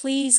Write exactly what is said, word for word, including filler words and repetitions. Please